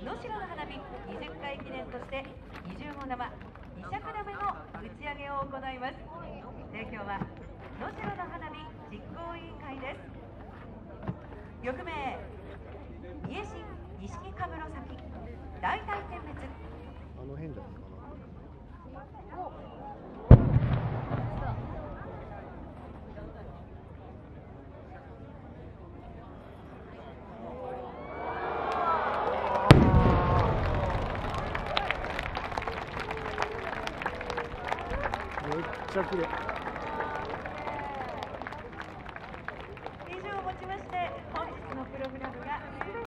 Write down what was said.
能代の花火20回記念として20号玉、2尺玉の打ち上げを行います。提供は能代の花火実行委員会です。翌名、家新錦かぶろ咲大体点滅。あの辺じゃないかな。めっちゃ綺麗。